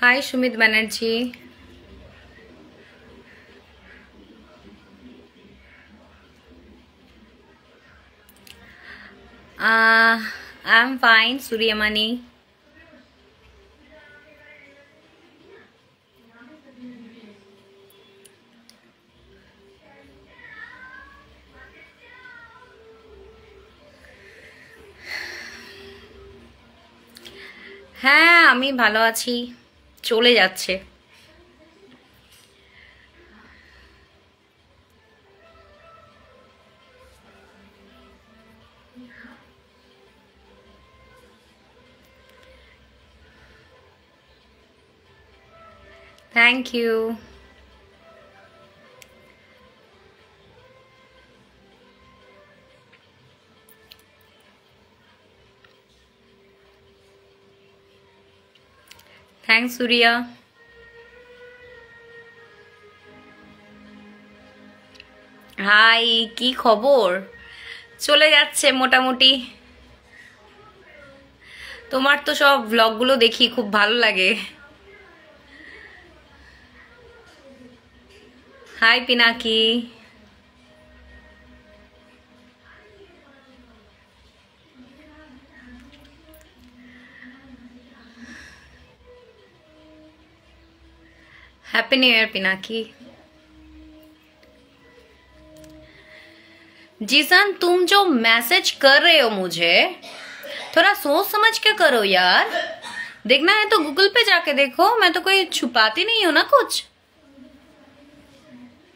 Hi Sumit Banerjee, I am fine. Suryamani, हाँ आमी भालो आছি, चले जाच्छे। Thank you. Thanks Surya. Hi, की खबर? चले जाच्छे मोटामुटी। तुम्हार तो सब व्लॉग गुलो देखी, खूब भालो लागे। Hi Pinaki. Happy new year Pinaki. Jason, तुम जो मैसेज कर रहे हो मुझे, थोड़ा सोच समझ के करो यार। देखना है तो गूगल पे जाके देखो, मैं तो कोई छुपाती नहीं हूं ना कुछ।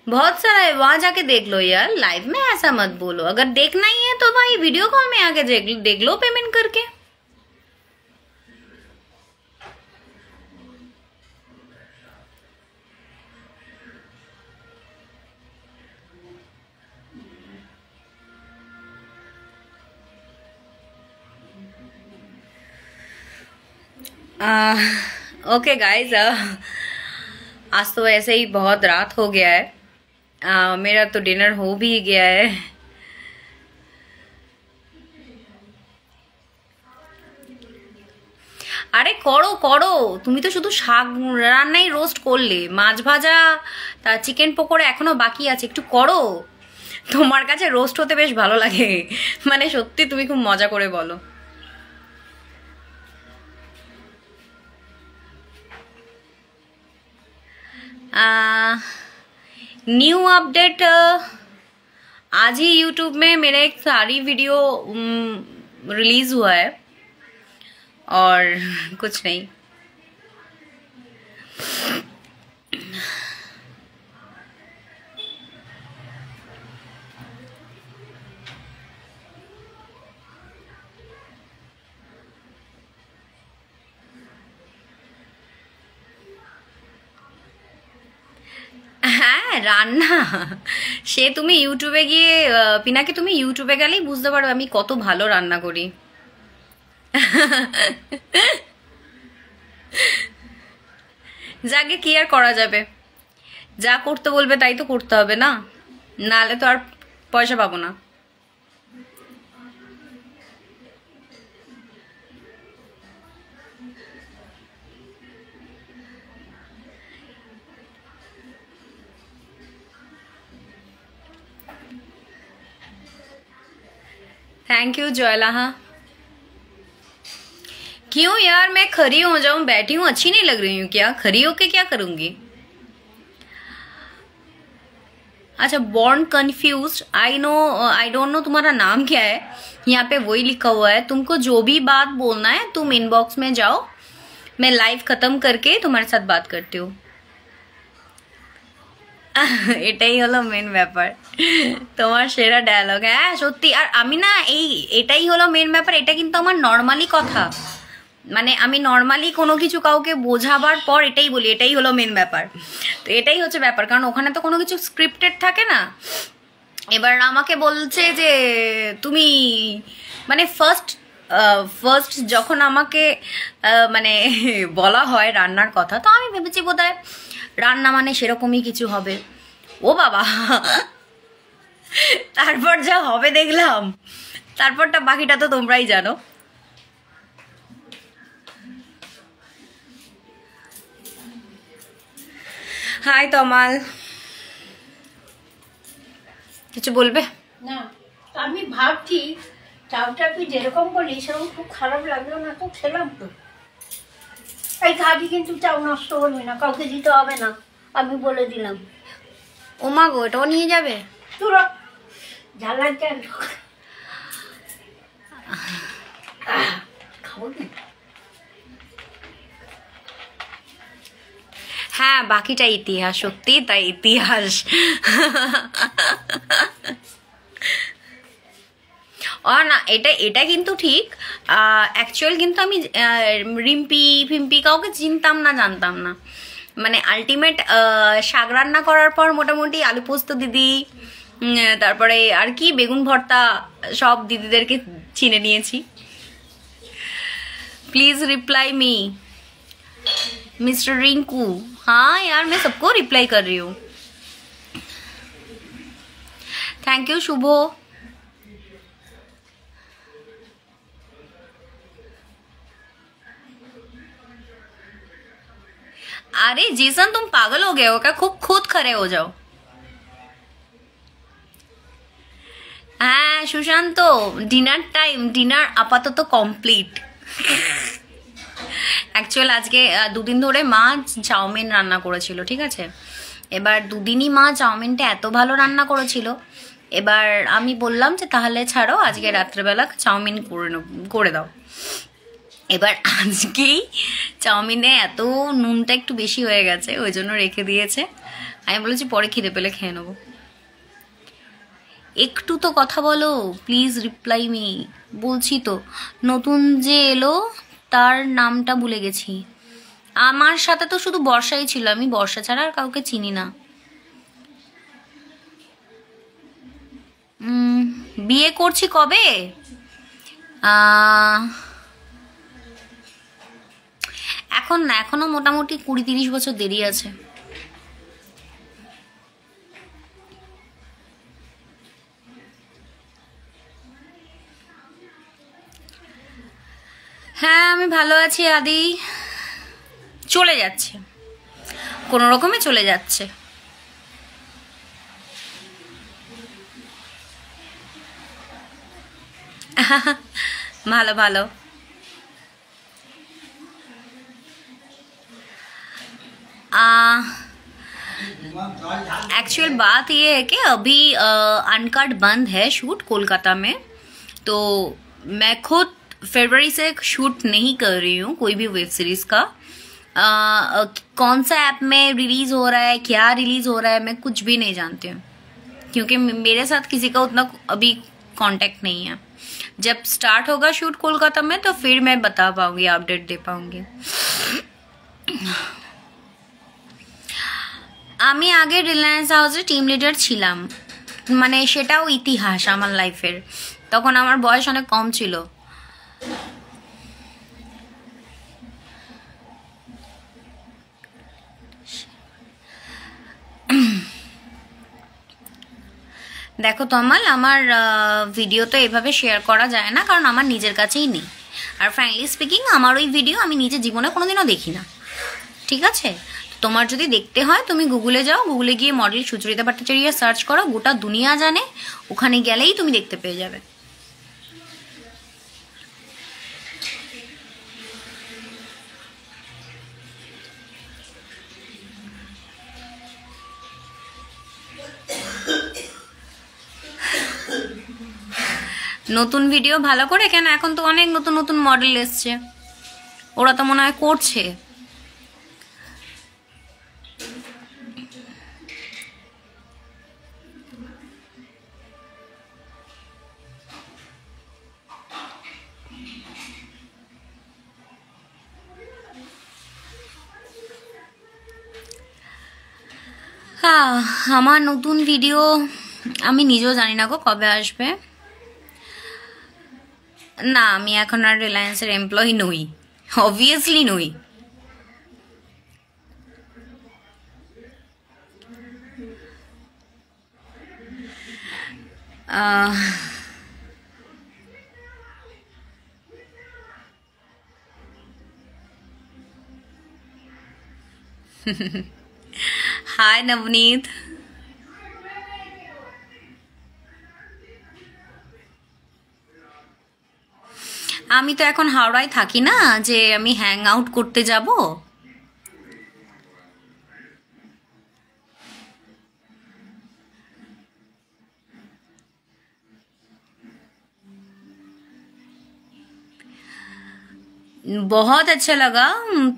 बहुत सारा है, वहां जाके देख लो यार। लाइव में ऐसा मत बोलो। अगर देखना ही है तो भाई वीडियो कॉल में आके देख लो पेमेंट करके। ओके गाइज, आज तो ऐसे ही बहुत रात हो गया है। मेरा तो डिनर हो भी गया है। अरे करो करो, তুমি তো শুধু শাক রান্নাই রোস্ট করলে, মাছ ভাজা তা চিকেন পকোড়া এখনো বাকি আছে, একটু করো। তোমার কাছে রোস্ট হতে বেশ ভালো লাগে, মানে সত্যি তুমি খুব মজা করে বলো। न्यू अपडेट, आज ही यूट्यूब में मेरा एक सारी वीडियो रिलीज हुआ है और कुछ नहीं। हाँ रान्ना से तुम्हें यूट्यूबे गए पिना के, तुम्हें यूट्यूबे गई बुझते पर कत भलो रान्ना करी। जागे कि करा जाबे, जा करते बोलबे ताई तो करते होबे ना, नाले तो आर पैसा पाबो ना। थैंक यू जयलाहा। क्यों यार, मैं खड़ी हो जाऊं? बैठी हूं, अच्छी नहीं लग रही हूं क्या? खड़ी होके क्या करूंगी? अच्छा, born confuse, I don't know तुम्हारा नाम क्या है। यहाँ पे वही लिखा हुआ है, तुमको जो भी बात बोलना है तुम इनबॉक्स में जाओ, मैं लाइव खत्म करके तुम्हारे साथ बात करती हूँ। এটাই হলো মেন ব্যাপার, তোমার সেরা ডায়ালগ। হ্যাঁ সত্যি, আর আমি না এটাই হলো মেন ব্যাপার। এটা কিন্তু আমার নর্মালি কথা, মানে আমি নর্মালি কোনো কিছু কাউকে বোঝাবার পর এটাই বলি, এটাই হলো মেন ব্যাপার। তো এটাই হচ্ছে ব্যাপার, কারণ ওখানে তো কোনো কিছু স্ক্রিপ্টেড থাকে না। এবার আমাকে বলছে যে তুমি মানে ফার্স্ট যখন আমাকে মানে বলা হয় রান্নার কথা, তো আমি ভেবেছি বোধহয় রান্না মানে সেরকমই কিছু হবে। ও বাবা, তারপর যা হবে দেখলাম, তারপরটা বাকিটা তো তোমরাই জানো। हाय तोमाल, কিছু বলবে না? আমি ভাবছি চাউটা কি যেরকম বলি সেরকম খুব খারাপ লাগলো না তো, খেলাম তো। এই খাবি কিন্তু চাউ নষ্ট হবে না, কাউকে দিতে হবে না, আমি বলে দিলাম। ওমা গো, এটাও নিয়ে যাবে? চলো ঝালার চাল খাবো কি? हाँ बाकी इतिहास सत्य इतिहास और ना एटा एटा किन्तु ठीक एक्चुअल किन्तु आमी रिम्पी फिम्पी काउके चिनताम ना जानताम ना माने आल्टिमेट शाक रान्ना करार पर मोटामुटी आलू पोस्तो दिदी तारपरे आर कि बेगुन भर्ता सब दिदीदेरके चिने नियेछि। Please reply me mister Rinku. हाँ यार मैं सबको रिप्लाई कर रही हूँ। Thank you Shubho. अरे जीसन तुम पागल हो गए हो क्या? खूब खुद खड़े हो जाओ। हाँ सुशांत, तो डिनर टाइम, डिनर आपातत तो कमप्लीट। एक्चुअल आज के दो दिन धरे माँ चाउमिन रान्ना करेछिलो, ठीक आछे। एबार दो दिन ही माँ चाउमिनटा एतो भालो रान्ना करेछिलो, एबार आमी बोल्लाम जे ताहले छाड़ो आज के रात्रे बेला चाउमिन करे दाओ। एबार आजके चाउमिने एतो नूनटा एकटु बेशी होये गेछे ओई जोन्नो रेखे दियेछे। आमी बोलेछि परे खिदे पेले खेये नेब। एकटू तो कथा बोलो, प्लिज रिप्लाई मी। बोलछि तो नतुन जे एलो तार नामटा भूले गेছি। আমার সাথে তো শুধু বর্ষাই ছিল, আমি বর্ষা ছাড়া আর কাউকে চিনি না। বিয়ে করছি কবে? এখন না, এখনো মোটামুটি ২০-৩০ বছর দেরি আছে। হ্যাঁ আমি ভালো আছি আদি, চলে যাচ্ছে কোনো রকমে চলে যাচ্ছে। ভালো ভালো। एक्चुअल बात ये है कि अभी अनकट बंद है शूट कोलकाता में, तो मैं खुद फरवरी से शूट नहीं कर रही हूँ कोई भी वेब सीरीज़ का। कौन सा ऐप में रिलीज़ हो रहा है, क्या रिलीज़ हो रहा है, मैं कुछ भी नहीं जानती हूँ, क्योंकि मेरे साथ किसी का उतना अभी कांटेक्ट नहीं है। जब स्टार्ट होगा शूट कोलकाता में तो फिर मैं बता पाऊँगी, अपडेट दे पाऊँगी। आमी आगे रिलायंस हाउसेर टीम लीडर छिलाम, माने सेटाओ इतिहास आमार लाइफेर। तखन आमार बयस अनेक कम छिलो। देखो तोमाल, भिडियो तो एभावे शेयर करा जाए ना, कारण आमार निजेर काछेई नेई। और फ्रैंकली स्पीकिंग आमार ओई भिडियो आमी निजे जीवने कोनोदिनও देखी ना, ठीक आछे। तोमार जोदि देखते हय तुमी गुगले जाओ, गुगले गिये मडेल सुचरिता भट्टाचार्य सार्च करो, गोटा दुनिया जाने, ओखाने गेलेई तुमी देखते पेये जाबे। নতুন ভিডিও ভালো করে কেন? এখন তো অনেক নতুন নতুন মডেল আসছে, ওরা তো মনে হয় করছে। হ্যাঁ আমার নতুন ভিডিও আমি নিজেও জানি না গো কবে আসবে। ना आमी एखन आर रिलायंस एर एमप्लयी नई, अबवियासलि नई। हाय नवनीत, आमी तो एकोन हावड़ाय थाकी ना जे आमी हैंग आउट करते जाबो। बहुत अच्छा लगा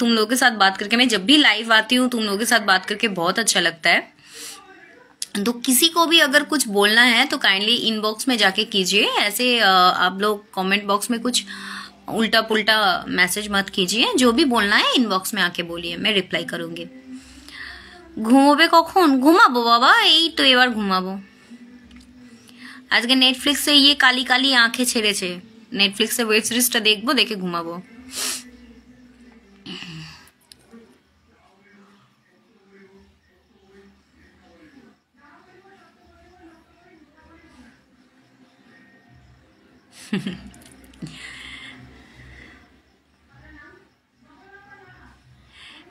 तुम लोगों के साथ बात करके। मैं जब भी लाइव आती हूँ तुम लोगों के साथ बात करके बहुत अच्छा लगता है। तो किसी को भी अगर कुछ बोलना है तो काइंडली इनबॉक्स में जाके कीजिए। ऐसे आप लोग कमेंट बॉक्स में कुछ उल्टा पुल्टा मैसेज मत कीजिए। जो भी बोलना है इनबॉक्स में आके बोलिए, मैं रिप्लाई करूँगी। घुमाबे कखन? घुमाबो बाबा, यही तो एबार घुमाबो। आज के नेटफ्लिक्स से ये काली काली आँखें छेड़ेछे, नेटफ्लिक्स से वेब सीरीजटा देखबो, देखे घुमाबो।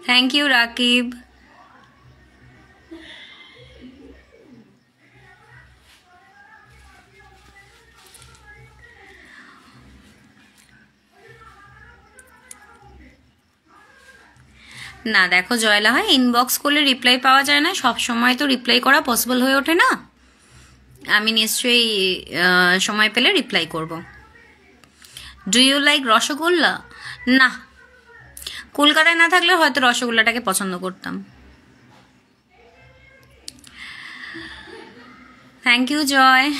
Thank you Raqib. ना देखो जयला है इनबॉक्स को ले रिप्लाई पावा जाए ना, सब समय तो रिप्लाई करा पॉसिबल हो उठे ना। आमी निश्चय समय पेले रिप्लाई करब। Do you like rasgulla? ना कलकाता ना থাকলে হয়তো রসগোল্লাটাকে পছন্দ করতাম। Thank you Jay.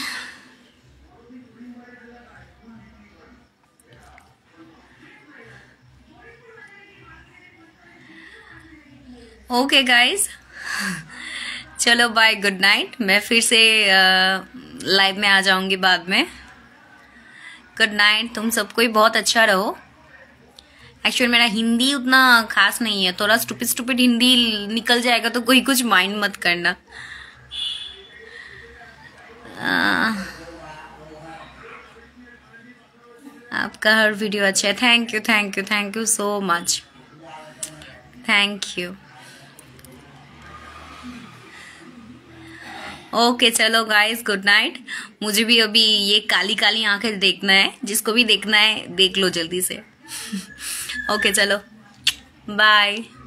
Okay guys चलो बाय, गुड नाइट। मैं फिर से लाइव में आ जाऊंगी बाद में। गुड नाइट, तुम सबको ही बहुत अच्छा रहो। एक्चुअली मेरा हिंदी उतना खास नहीं है, थोड़ा स्टूपिड स्टूपिड हिंदी निकल जाएगा तो कोई कुछ माइंड मत करना। आपका हर वीडियो अच्छा है। Thank you thank you thank you so much, thank you. Okay चलो गाइज गुड नाइट। मुझे भी अभी ये काली काली आंखें देखना है, जिसको भी देखना है देख लो जल्दी से। ओके चलो बाय।